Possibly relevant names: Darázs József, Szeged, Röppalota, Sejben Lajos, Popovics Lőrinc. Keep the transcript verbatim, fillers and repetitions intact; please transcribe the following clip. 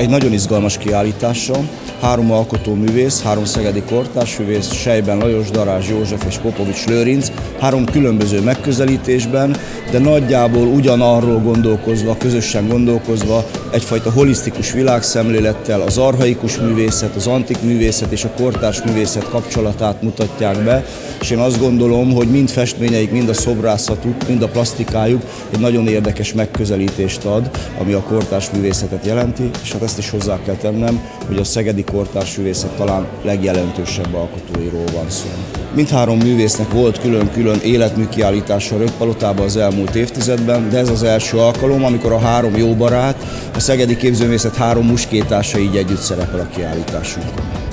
egy nagyon izgalmas kiállítással. Három alkotóművész, három szegedi kortársművész, Sejben Lajos, Darázs József és Popovics Lőrinc, három különböző megközelítésben, de nagyjából ugyanarról gondolkozva, közösen gondolkozva, egyfajta holisztikus világszemlélettel az archaikus művészet, az antik művészet és a kortárs művészet kapcsolatát mutatják be, és én azt gondolom, hogy mind festményeik, mind a szobrászatuk, mind a plastikájuk egy nagyon érdekes megközelítést ad, ami a kortárs művészetet jelenti, és hát ezt is hozzá kell tennem, hogy a szegedi kortársművészet talán legjelentősebb alkotóiról van szó. Mindhárom művésznek volt külön-külön életműkiállítása a Röppalotában az elmúlt évtizedben, de ez az első alkalom, amikor a három jó barát, a Szegedi Képzőművészet három muskétása így együtt szerepel a kiállításunkon.